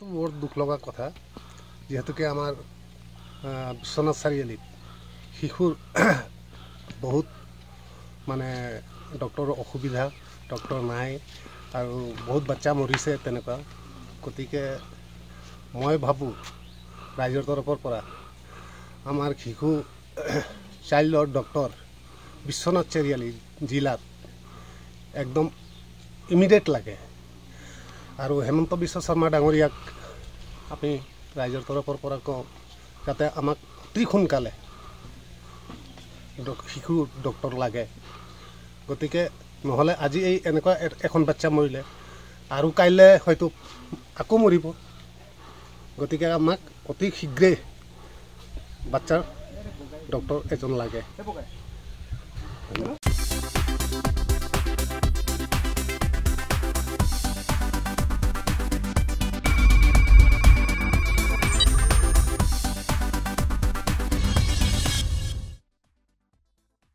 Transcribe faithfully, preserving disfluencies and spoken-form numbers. तो मोर दुख लगा कथा जेहेतुके आमार विश्वनाथ चारिआलित शिशुर बहुत माने डॉक्टर असुविधा डॉक्टर नाई और बहुत बच्चा मरीसे तेनेका गति के मैं भाबू राइजर तरफर परा आमार शिशु चाइल्डर डॉक्टर विश्वनाथ चारिआलि जिलात एकदम इमिडिएट लगे और हेमंत विश्व शर्मा डांगरिया अपनी राइजर तरफर परा को जाते आमक अति सोनकाले शिशु डॉक्टर लगे गति के নহলে আজি এই এনেকা এখন বাচ্চা মৰিলে আৰু কাইলে হয়তো আকো মৰিব গতিকে আমাক অতি শীঘ্ৰে বাচ্চাৰ ডক্টৰ এজন লাগে।